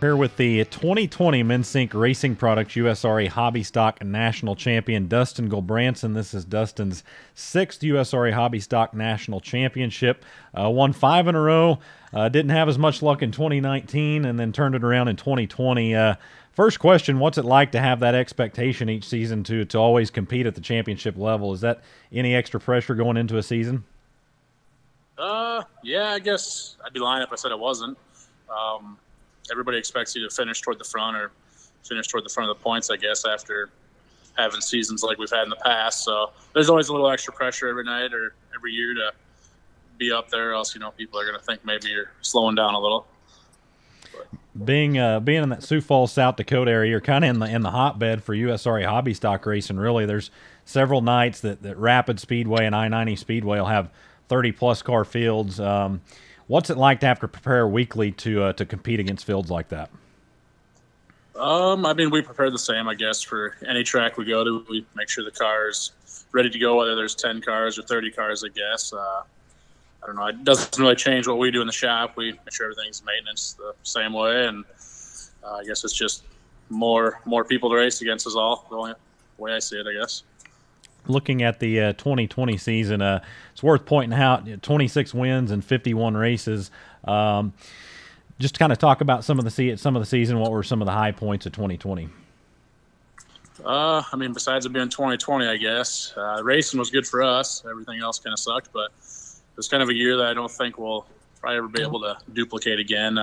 Here with the 2020 Mensink Racing Products USRA Hobby Stock National Champion, Dustin Gulbrandson. This is Dustin's sixth USRA Hobby Stock National Championship. Won 5 in a row. Didn't have as much luck in 2019 and then turned it around in 2020. First question, what's it like to have that expectation each season to always compete at the championship level? Is that any extra pressure going into a season? Yeah, I guess I'd be lying if I said it wasn't. Everybody expects you to finish toward the front or finish toward the front of the points, I guess, after having seasons like we've had in the past. So there's always a little extra pressure every night or every year to be up there, or else, you know, people are going to think maybe you're slowing down a little. But being in that Sioux Falls, South Dakota area, you're kind of in the hotbed for USRA hobby stock racing, really. There's several nights that Rapid Speedway and I-90 Speedway will have 30-plus car fields. What's it like to have to prepare weekly to compete against fields like that? I mean, we prepare the same, I guess, for any track we go to. We make sure the car's ready to go, whether there's 10 cars or 30 cars, I guess. I don't know. It doesn't really change what we do in the shop. We make sure everything's maintenance the same way, and I guess it's just more people to race against is all, the only way I see it, I guess. Looking at the 2020 season, it's worth pointing out 26 wins and 51 races. Just to kind of talk about some of the season, what were some of the high points of 2020? I mean, besides it being 2020, I guess, racing was good for us. Everything else kind of sucked, but it was kind of a year that I don't think we'll probably ever be able to duplicate again.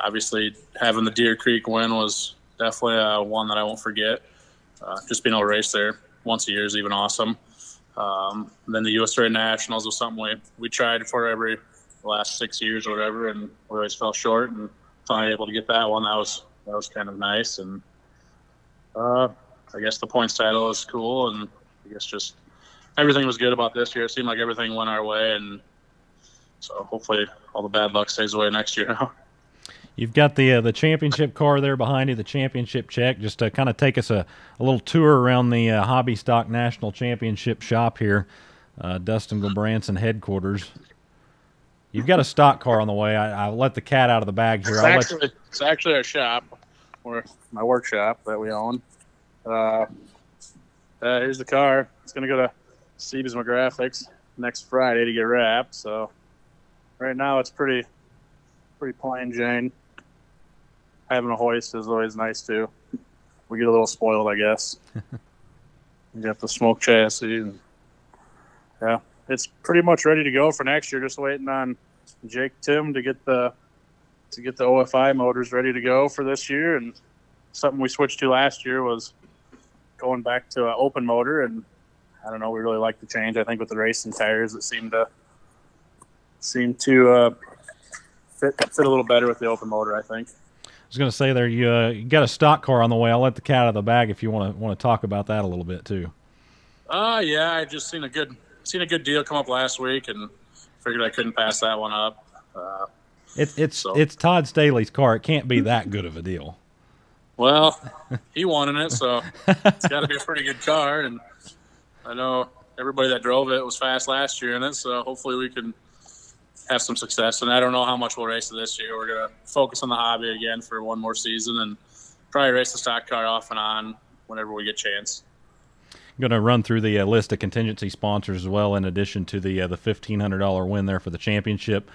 Obviously, having the Deer Creek win was definitely one that I won't forget. Just being able to race there once a year is even awesome. Then the USRA Nationals was something we tried for every last 6 years or whatever, and we always fell short, and finally able to get that one. That was kind of nice. And I guess the points title is cool, and I guess just everything was good about this year. It seemed like everything went our way, and so hopefully all the bad luck stays away next year. You've got the championship car there behind you, the championship check. Just to kind of take us a little tour around the Hobby Stock National Championship shop here, Dustin Gulbrandson headquarters. You've got a stock car on the way. I let the cat out of the bag here. It's actually a shop, or my workshop that we own. Here's the car. It's going to go to CBS MaGraphics next Friday to get wrapped. So right now it's pretty plain Jane. Having a hoist is always nice too. We get a little spoiled, I guess. You got the smoke chassis, and yeah, it's pretty much ready to go for next year. Just waiting on Jake Tim to get the OFI motors ready to go for this year. And something we switched to last year was going back to an open motor, and I don't know, we really like the change. I think with the racing tires, it seemed to fit a little better with the open motor, I think. I was going to say there, you got a stock car on the way. I'll let the cat out of the bag if you want to talk about that a little bit too. Yeah, I just seen a good deal come up last week and figured I couldn't pass that one up. It's Todd Staley's car. It can't be that good of a deal. Well, he wanted it, so it's got to be a pretty good car. And I know everybody that drove it was fast last year in it, so hopefully we can have some success. And I don't know how much we'll race this year. We're going to focus on the hobby again for one more season and probably race the stock car off and on whenever we get a chance. I'm going to run through the list of contingency sponsors as well, in addition to the $1,500 win there for the championship.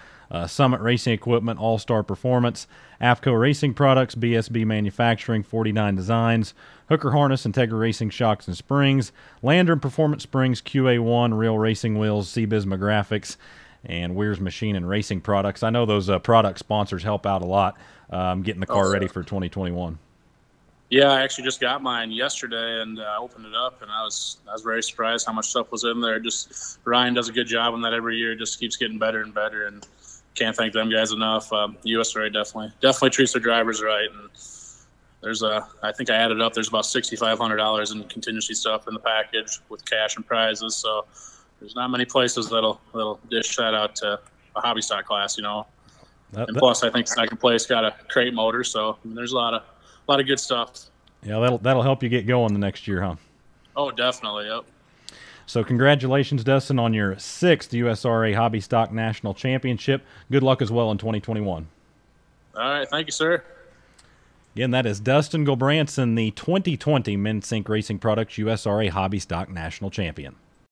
Summit Racing Equipment, All-Star Performance, AFCO Racing Products, BSB Manufacturing, 49 Designs, Hooker Harness, Integra Racing Shocks and Springs, Lander Performance Springs, QA1, Real Racing Wheels, CBS MaGraphics, and Wears Machine and Racing Products. I know those product sponsors help out a lot getting the car ready for 2021. Yeah, I actually just got mine yesterday, and I opened it up, and I was very surprised how much stuff was in there. Just Ryan does a good job on that every year. It just keeps getting better and better, and can't thank them guys enough. USRA definitely treats their drivers right, and there's I think I added up, there's about $6,500 in contingency stuff in the package with cash and prizes. So there's not many places that'll dish that out to a hobby stock class, you know. And plus, I think second place got a crate motor, so I mean, there's a lot of good stuff. Yeah, that'll help you get going the next year, huh? Oh, definitely. Yep. So congratulations, Dustin, on your sixth USRA Hobby Stock National Championship. Good luck as well in 2021. All right, thank you, sir. Again, that is Dustin Gulbrandson, the 2020 Mensink Racing Products USRA Hobby Stock National Champion.